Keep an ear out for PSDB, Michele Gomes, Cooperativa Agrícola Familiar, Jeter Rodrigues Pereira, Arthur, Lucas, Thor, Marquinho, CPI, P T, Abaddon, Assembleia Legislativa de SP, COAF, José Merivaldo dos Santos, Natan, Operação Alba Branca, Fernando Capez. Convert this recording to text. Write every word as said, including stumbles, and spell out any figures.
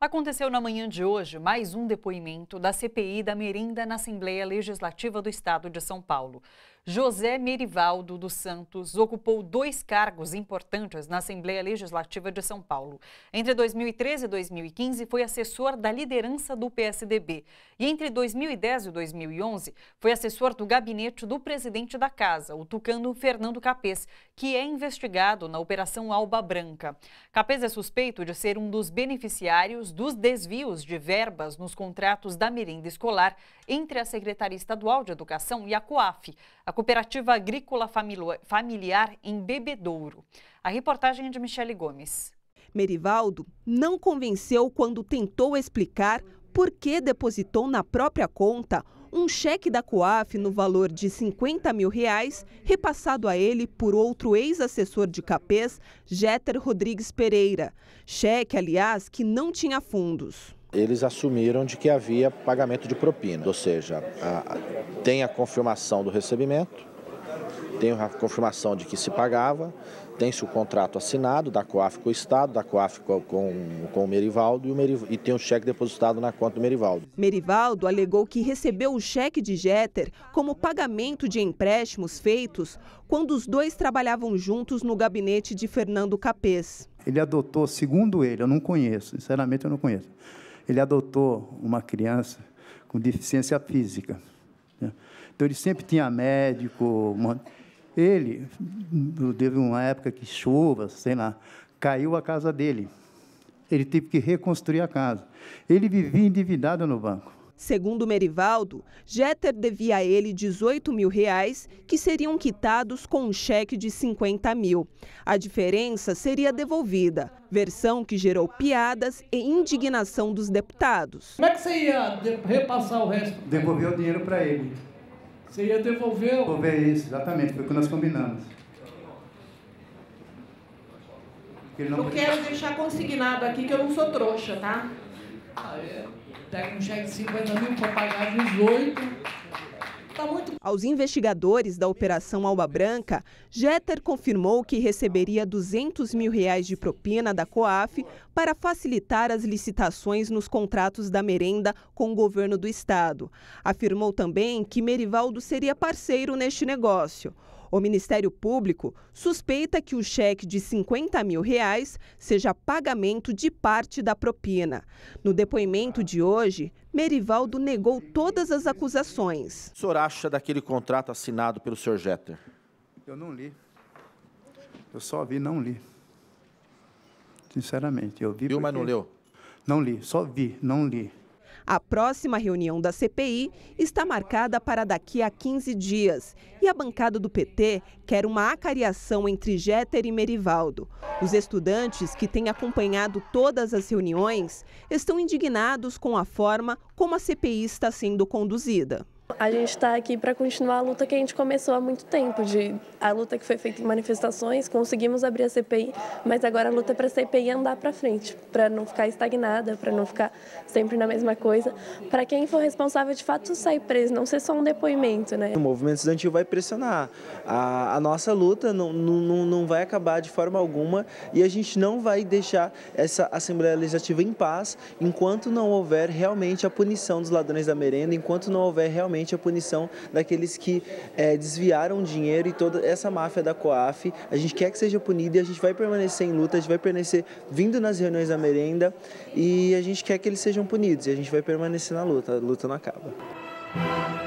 Aconteceu na manhã de hoje mais um depoimento da C P I da merenda na Assembleia Legislativa do Estado de São Paulo. José Merivaldo dos Santos ocupou dois cargos importantes na Assembleia Legislativa de São Paulo. Entre dois mil e treze e dois mil e quinze, foi assessor da liderança do P S D B. E entre dois mil e dez e dois mil e onze, foi assessor do gabinete do presidente da Casa, o tucano Fernando Capez, que é investigado na Operação Alba Branca. Capez é suspeito de ser um dos beneficiários dos desvios de verbas nos contratos da merenda escolar entre a Secretaria Estadual de Educação e a COAF, a Cooperativa Agrícola Familiar em Bebedouro. A reportagem de Michele Gomes. Merivaldo não convenceu quando tentou explicar por que depositou na própria conta um cheque da COAF no valor de cinquenta mil reais, repassado a ele por outro ex-assessor de Capez, Jeter Rodrigues Pereira. Cheque, aliás, que não tinha fundos. Eles assumiram de que havia pagamento de propina, ou seja, a, a, tem a confirmação do recebimento, tem a confirmação de que se pagava, tem-se o contrato assinado da COAF com o Estado, da COAF com, com, com o Merivaldo e, o Meriv e tem o cheque depositado na conta do Merivaldo. Merivaldo alegou que recebeu o cheque de Jeter como pagamento de empréstimos feitos quando os dois trabalhavam juntos no gabinete de Fernando Capez. Ele adotou, segundo ele, eu não conheço, sinceramente eu não conheço, ele adotou uma criança com deficiência física. Então, ele sempre tinha médico. Ele, teve uma época que chuva, sei lá, caiu a casa dele. Ele teve que reconstruir a casa. Ele vivia endividado no banco. Segundo Merivaldo, Jeter devia a ele dezoito mil reais, que seriam quitados com um cheque de cinquenta mil. A diferença seria devolvida, versão que gerou piadas e indignação dos deputados. Como é que você ia repassar o resto? Devolver o dinheiro para ele. Você ia devolver? Devolver isso, exatamente, foi o que nós combinamos. Ele não... Eu quero deixar consignado aqui que eu não sou trouxa, tá? Ah, é. Pega um cheque de cinquenta mil para pagar dezoito. Tá muito... Aos investigadores da Operação Alba Branca, Jeter confirmou que receberia duzentos mil reais de propina da COAF para facilitar as licitações nos contratos da merenda com o governo do Estado. Afirmou também que Merivaldo seria parceiro neste negócio. O Ministério Público suspeita que o cheque de cinquenta mil reais seja pagamento de parte da propina. No depoimento de hoje, Merivaldo negou todas as acusações. O senhor acha daquele contrato assinado pelo senhor Jeter? Eu não li. Eu só vi, não li. Sinceramente, eu vi... Viu, mas não leu? Não li, só vi, não li. A próxima reunião da C P I está marcada para daqui a quinze dias e a bancada do P T quer uma acariação entre Jeter e Merivaldo. Os estudantes que têm acompanhado todas as reuniões estão indignados com a forma como a C P I está sendo conduzida. A gente está aqui para continuar a luta que a gente começou há muito tempo, de, a luta que foi feita em manifestações, conseguimos abrir a C P I, mas agora a luta é para a C P I andar para frente, para não ficar estagnada, para não ficar sempre na mesma coisa, para quem for responsável de fato sair preso, não ser só um depoimento, né? O movimento estudantil vai pressionar, a, a nossa luta não, não, não vai acabar de forma alguma e a gente não vai deixar essa Assembleia Legislativa em paz enquanto não houver realmente a punição dos ladrões da merenda, enquanto não houver realmente a punição daqueles que é, desviaram dinheiro e toda essa máfia da COAF. A gente quer que seja punida e a gente vai permanecer em luta, a gente vai permanecer vindo nas reuniões da merenda e a gente quer que eles sejam punidos e a gente vai permanecer na luta, a luta não acaba.